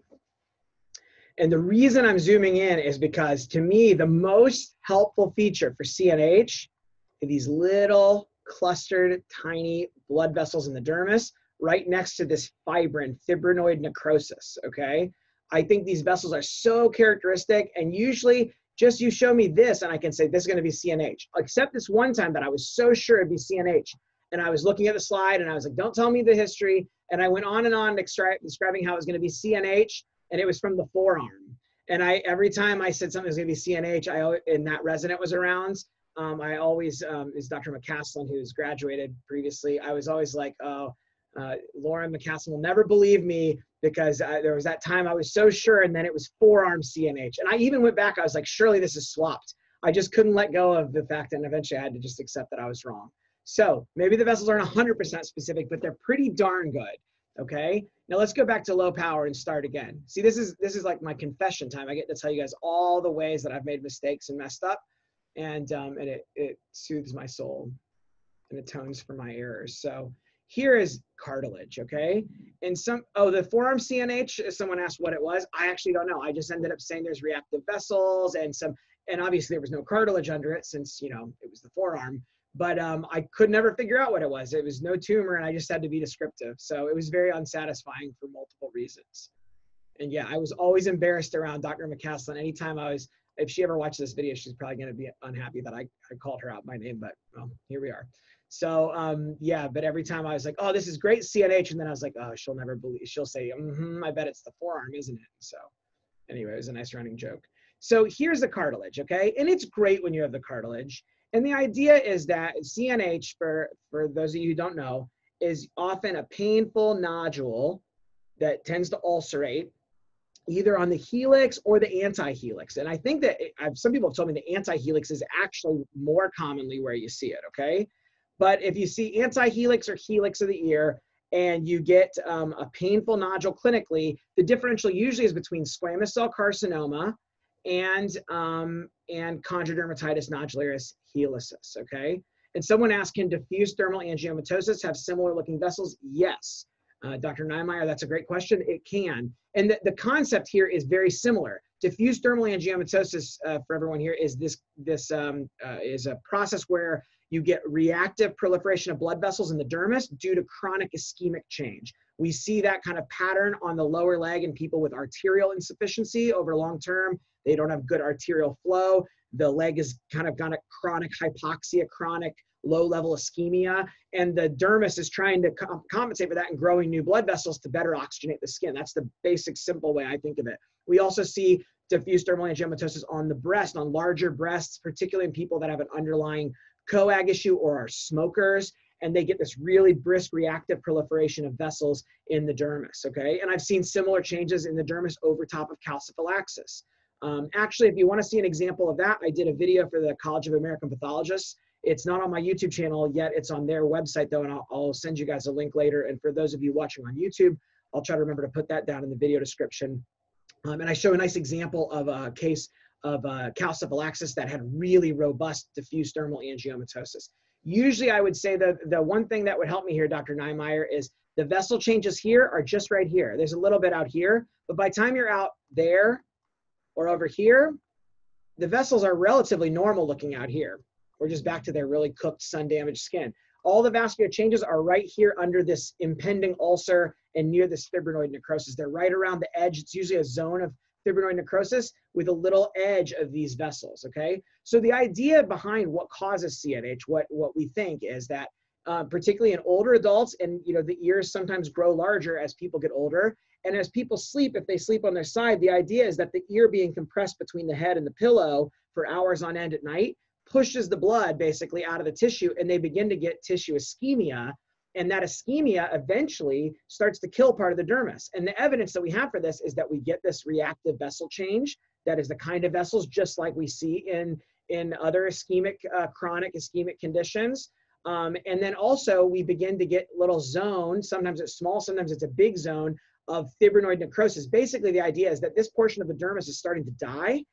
And the reason I'm zooming in is because, to me, the most helpful feature for CNH are these little clustered tiny blood vessels in the dermis right next to this fibrin, fibrinoid necrosis, okay? I think these vessels are so characteristic, and usually just you show me this and I can say this is gonna be CNH, except this one time that I was so sure it'd be CNH. And I was looking at the slide and I was like, don't tell me the history. And I went on and on describing how it was going to be CNH, and it was from the forearm. And I, every time I said something was going to be CNH, and that resident was around, I always, is Dr. McCaslin, who's graduated previously, I was always like, oh, Laura McCaslin will never believe me, because there was that time I was so sure, and then it was forearm CNH. And I even went back, I was like, surely this is swapped. I just couldn't let go of the fact, and eventually I had to just accept that I was wrong. So maybe the vessels aren't 100% specific, but they're pretty darn good, okay? Now let's go back to low power and start again. See, this is like my confession time. I get to tell you guys all the ways that I've made mistakes and messed up, and it soothes my soul and atones for my errors. So here is cartilage, okay? And the forearm CNH, someone asked what it was. I actually don't know. I just ended up saying there's reactive vessels and obviously there was no cartilage under it since, you know, it was the forearm. But I could never figure out what it was. It was no tumor, and I just had to be descriptive. So it was very unsatisfying for multiple reasons. And yeah, I was always embarrassed around Dr. McCaslin. Anytime I was, if she ever watched this video, she's probably gonna be unhappy that I called her out by name, but well, here we are. So yeah, but every time I was like, oh, this is great CNH. And then I was like, oh, she'll never believe, she'll say, I bet it's the forearm, isn't it? So anyway, it was a nice running joke. So here's the cartilage, okay? And it's great when you have the cartilage. And the idea is that CNH, for those of you who don't know, is often a painful nodule that tends to ulcerate either on the helix or the anti-helix. And I think that some people have told me the anti-helix is actually more commonly where you see it, okay? But if you see anti-helix or helix of the ear and you get a painful nodule clinically, the differential usually is between squamous cell carcinoma and chondrodermatitis nodularis helicis, okay? And someone asked, can diffuse thermal angiomatosis have similar looking vessels? Yes. Dr. Naimeyer, that's a great question. It can. And the concept here is very similar. Diffuse thermal angiomatosis, for everyone here, is this is a process where you get reactive proliferation of blood vessels in the dermis due to chronic ischemic change. We see that kind of pattern on the lower leg in people with arterial insufficiency over long term. They don't have good arterial flow. The leg is kind of got a chronic hypoxia, chronic low-level ischemia, and the dermis is trying to compensate for that and growing new blood vessels to better oxygenate the skin. That's the basic, simple way I think of it. We also see diffuse thermal angiomatosis on the breast, on larger breasts, particularly in people that have an underlying coag issue or are smokers, and they get this really brisk reactive proliferation of vessels in the dermis, okay? And I've seen similar changes in the dermis over top of calciphylaxis. Actually, if you want to see an example of that, I did a video for the College of American Pathologists. It's not on my YouTube channel yet. It's on their website, though, and I'll send you guys a link later. And for those of you watching on YouTube, I'll try to remember to put that down in the video description. And I show a nice example of a case of calciphylaxis that had really robust diffuse thermal angiomatosis. Usually, I would say that the one thing that would help me here, Dr. Naimeyer, is the vessel changes here are just right here. There's a little bit out here, but by the time you're out there or over here, the vessels are relatively normal looking out here. We're just back to their really cooked, sun-damaged skin. All the vascular changes are right here under this impending ulcer and near this fibrinoid necrosis. They're right around the edge. It's usually a zone of fibrinoid necrosis with a little edge of these vessels, okay? So the idea behind what causes CNH, what we think is that, particularly in older adults, and you know, the ears sometimes grow larger as people get older, and as people sleep, if they sleep on their side, the idea is that the ear being compressed between the head and the pillow for hours on end at night pushes the blood basically out of the tissue, and they begin to get tissue ischemia, and that ischemia eventually starts to kill part of the dermis. And the evidence that we have for this is that we get this reactive vessel change that is the kind of vessels just like we see in other ischemic, chronic ischemic conditions. And then also we begin to get little zones, sometimes it's small, sometimes it's a big zone of fibrinoid necrosis. Basically the idea is that this portion of the dermis is starting to die,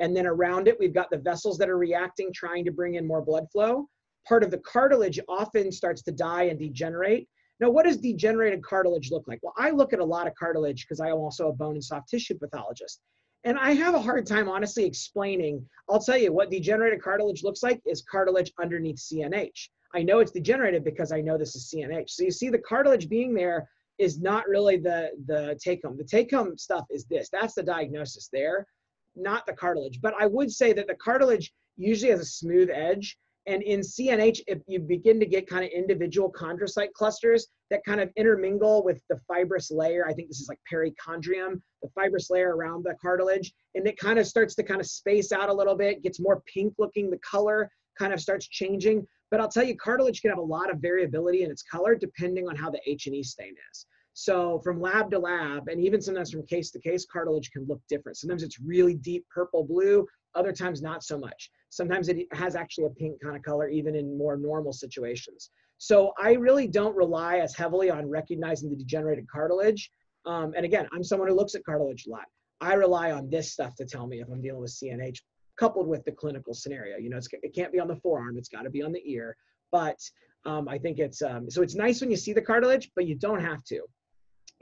and then around it, we've got the vessels that are reacting, trying to bring in more blood flow. Part of the cartilage often starts to die and degenerate. Now, what does degenerated cartilage look like? Well, I look at a lot of cartilage because I am also a bone and soft tissue pathologist. And I have a hard time, honestly, explaining. I'll tell you what degenerated cartilage looks like is cartilage underneath CNH. I know it's degenerated because I know this is CNH. So you see the cartilage being there is not really the take-home. The take-home stuff is this. That's the diagnosis there, not the cartilage. But I would say that the cartilage usually has a smooth edge, And in CNH, if you begin to get kind of individual chondrocyte clusters that kind of intermingle with the fibrous layer, I think this is like perichondrium, the fibrous layer around the cartilage, and it kind of starts to kind of space out a little bit, gets more pink looking, the color kind of starts changing. But I'll tell you, cartilage can have a lot of variability in its color depending on how the H&E stain is. So from lab to lab, and even sometimes from case to case, cartilage can look different. Sometimes it's really deep purple blue, other times not so much. Sometimes it has actually a pink kind of color, even in more normal situations. So I really don't rely as heavily on recognizing the degenerated cartilage. And again, I'm someone who looks at cartilage a lot. I rely on this stuff to tell me if I'm dealing with CNH, coupled with the clinical scenario. You know, it can't be on the forearm, it's gotta be on the ear. But I think it's, so it's nice when you see the cartilage, but you don't have to.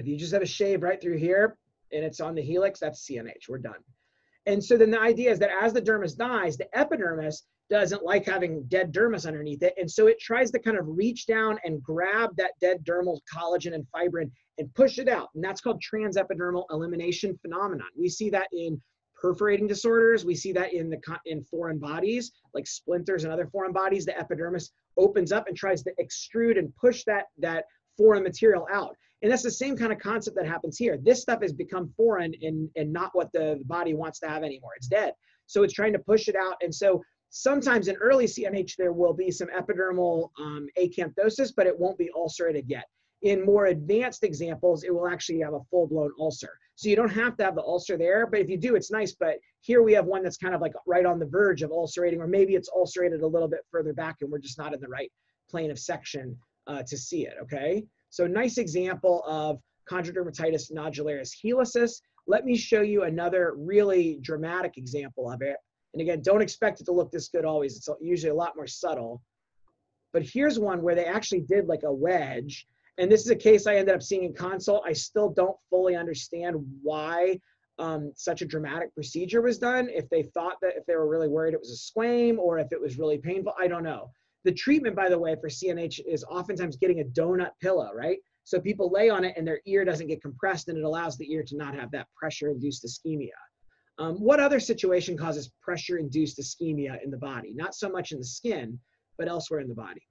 If you just have a shave right through here and it's on the helix, that's CNH, we're done. And so then the idea is that as the dermis dies, the epidermis doesn't like having dead dermis underneath it. And so it tries to kind of reach down and grab that dead dermal collagen and fibrin and push it out. And that's called transepidermal elimination phenomenon. We see that in perforating disorders. We see that in foreign bodies, like splinters and other foreign bodies. The epidermis opens up and tries to extrude and push that foreign material out. And that's the same kind of concept that happens here. This stuff has become foreign and not what the body wants to have anymore. It's dead. So it's trying to push it out. And so sometimes in early CNH, there will be some epidermal acanthosis, but it won't be ulcerated yet. In more advanced examples, it will actually have a full-blown ulcer. So you don't have to have the ulcer there, but if you do, it's nice. But here we have one that's kind of like right on the verge of ulcerating, or maybe it's ulcerated a little bit further back and we're just not in the right plane of section to see it, okay? So nice example of chondrodermatitis nodularis helicis. Let me show you another really dramatic example of it. And again, don't expect it to look this good always. It's usually a lot more subtle. But here's one where they actually did like a wedge. And this is a case I ended up seeing in consult. I still don't fully understand why such a dramatic procedure was done. If they thought that, if they were really worried it was a squame or if it was really painful, I don't know. The treatment, by the way, for CNH is oftentimes getting a donut pillow, right? So people lay on it and their ear doesn't get compressed and it allows the ear to not have that pressure-induced ischemia. What other situation causes pressure-induced ischemia in the body? Not so much in the skin, but elsewhere in the body.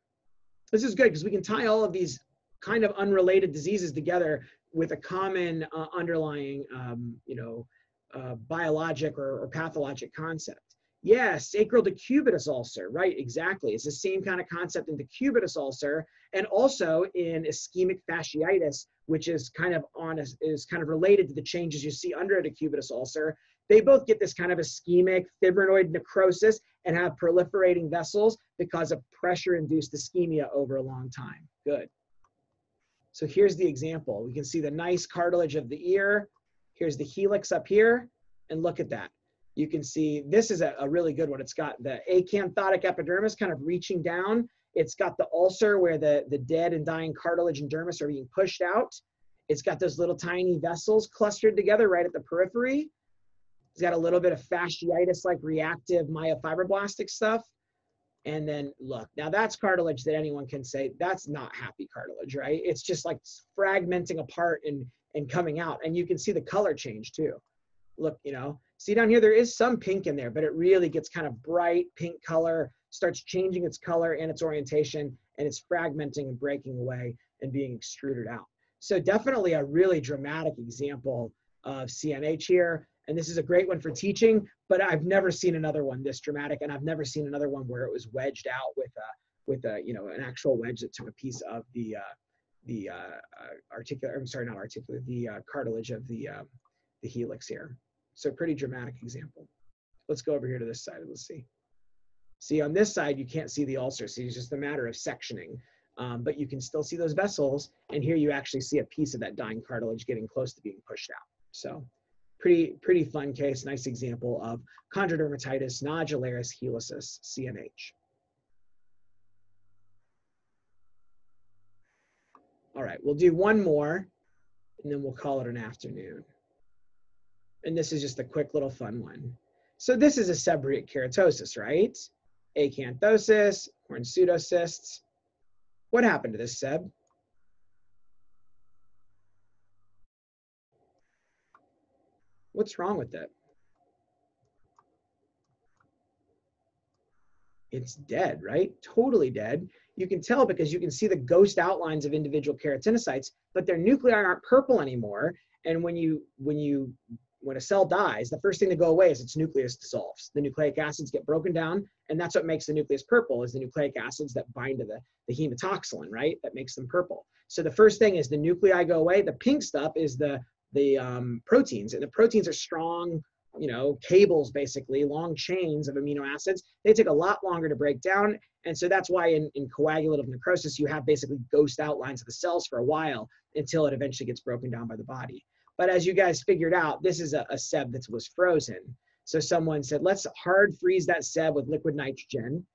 This is good because we can tie all of these kind of unrelated diseases together with a common underlying, biologic or pathologic concept. Yes, sacral decubitus ulcer, right, exactly. It's the same kind of concept in decubitus ulcer and also in ischemic fasciitis, which is kind of related to the changes you see under a decubitus ulcer. They both get this kind of ischemic fibrinoid necrosis and have proliferating vessels because of pressure-induced ischemia over a long time. Good. So here's the example. We can see the nice cartilage of the ear. Here's the helix up here, and look at that. You can see, this is a really good one. It's got the acanthotic epidermis kind of reaching down. It's got the ulcer where the dead and dying cartilage and dermis are being pushed out. It's got those little tiny vessels clustered together right at the periphery. It's got a little bit of fasciitis-like reactive myofibroblastic stuff. And then look, now that's cartilage that anyone can say, that's not happy cartilage, right? It's just like fragmenting apart and coming out. And you can see the color change too. Look, you know, see down here, there is some pink in there, but it really gets kind of bright pink color, starts changing its color and its orientation, and it's fragmenting and breaking away and being extruded out. So definitely a really dramatic example of CNH here. And this is a great one for teaching, but I've never seen another one this dramatic, and I've never seen another one where it was wedged out with an actual wedge that took a piece of the cartilage of the helix here. So pretty dramatic example. Let's go over here to this side and let's see. See on this side, you can't see the ulcer. So it's just a matter of sectioning, but you can still see those vessels. And here you actually see a piece of that dying cartilage getting close to being pushed out. So pretty fun case, nice example of chondrodermatitis nodularis helicis, CNH. All right, we'll do one more and then we'll call it an afternoon. And this is just a quick little fun one. So this is a seborrheic keratosis, right? Acanthosis, horn pseudocysts. What happened to this, Seb? What's wrong with it? it's dead, right? Totally dead. You can tell because you can see the ghost outlines of individual keratinocytes, but their nuclei aren't purple anymore. And when a cell dies, the first thing to go away is its nucleus dissolves. The nucleic acids get broken down, and that's what makes the nucleus purple, is the nucleic acids that bind to the hematoxylin, right? That makes them purple. So the first thing is the nuclei go away. The pink stuff is the proteins, and the proteins are strong, you know, cables, basically long chains of amino acids. They take a lot longer to break down. And so that's why in coagulative necrosis, you have basically ghost outlines of the cells for a while until it eventually gets broken down by the body. But as you guys figured out, this is a seb that was frozen. So someone said, let's hard freeze that seb with liquid nitrogen.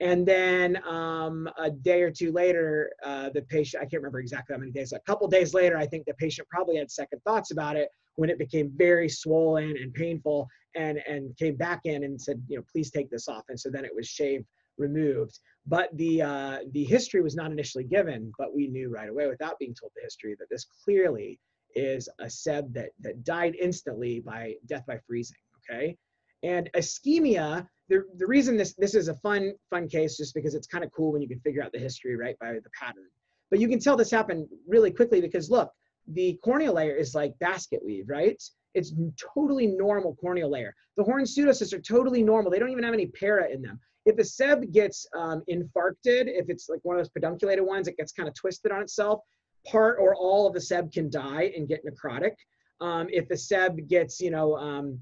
And then a day or two later, the patient, I can't remember exactly how many days, a couple days later, I think the patient probably had second thoughts about it when it became very swollen and painful, and came back in and said, you know, please take this off. And so then it was shaved, removed. But the history was not initially given, but we knew right away without being told the history that this clearly is a seb that died instantly by death by freezing, okay? And ischemia, the reason this is a fun case, just because it's kind of cool when you can figure out the history, right, by the pattern. But you can tell this happened really quickly because look, the corneal layer is like basket weave, right? It's totally normal corneal layer. The horn pseudocysts are totally normal. They don't even have any para in them. If the seb gets infarcted, if it's like one of those pedunculated ones, it gets kind of twisted on itself, part or all of the seb can die and get necrotic. If the seb gets, you know,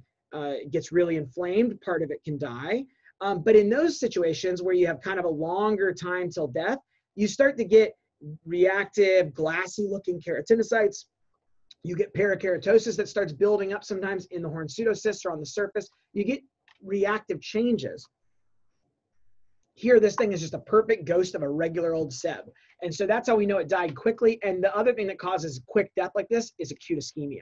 gets really inflamed, part of it can die. But in those situations where you have kind of a longer time till death, you start to get reactive, glassy looking keratinocytes. You get parakeratosis that starts building up sometimes in the horn pseudocysts or on the surface. You get reactive changes. Here, this thing is just a perfect ghost of a regular old seb. And so that's how we know it died quickly. And the other thing that causes quick death like this is acute ischemia.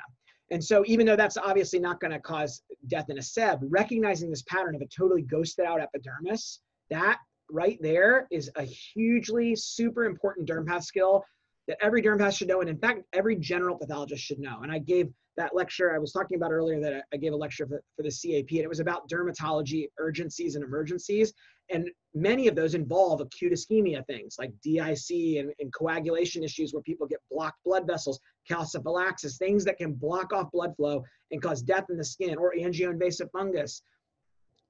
And so even though that's obviously not going to cause death in a seb, recognizing this pattern of a totally ghosted out epidermis, that right there is a hugely super important derm path skill that every derm path should know. And in fact, every general pathologist should know. And I gave that lecture, I was talking about earlier that I gave a lecture for the CAP, and it was about dermatology urgencies and emergencies. And many of those involve acute ischemia things like DIC and coagulation issues where people get blocked blood vessels, calciphylaxis, things that can block off blood flow and cause death in the skin, or angioinvasive fungus.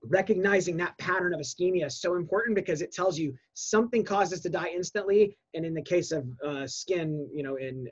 Recognizing that pattern of ischemia is so important because it tells you something causes to die instantly. And in the case of skin, you know, in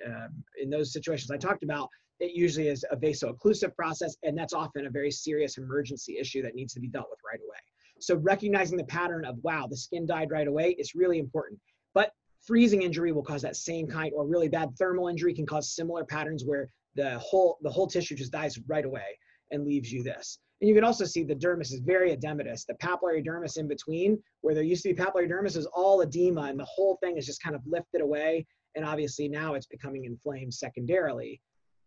those situations I talked about, it usually is a vaso-occlusive process, and that's often a very serious emergency issue that needs to be dealt with right away. So recognizing the pattern of, wow, the skin died right away is really important. But freezing injury will cause that same kind, or really bad thermal injury can cause similar patterns where the whole tissue just dies right away and leaves you this. And you can also see the dermis is very edematous. The papillary dermis in between, where there used to be papillary dermis, is all edema, and the whole thing is just kind of lifted away. And obviously now it's becoming inflamed secondarily,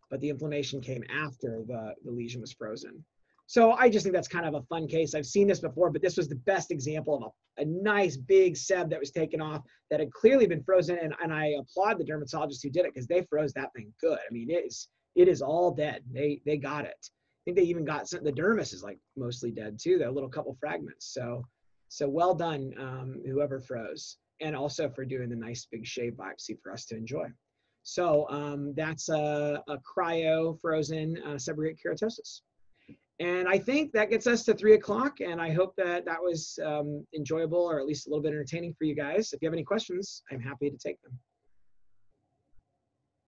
but the inflammation came after the lesion was frozen. So I just think that's kind of a fun case. I've seen this before, but this was the best example of a nice big seb that was taken off that had clearly been frozen. And I applaud the dermatologists who did it because they froze that thing good. I mean, it is all dead. They got it. I think they even got some, the dermis is like mostly dead too. They're a little couple fragments. So well done, whoever froze, and also for doing the nice big shave biopsy for us to enjoy. So that's a cryo frozen seborrheic keratosis. And I think that gets us to 3 o'clock, and I hope that was enjoyable, or at least a little bit entertaining for you guys. If you have any questions, I'm happy to take them.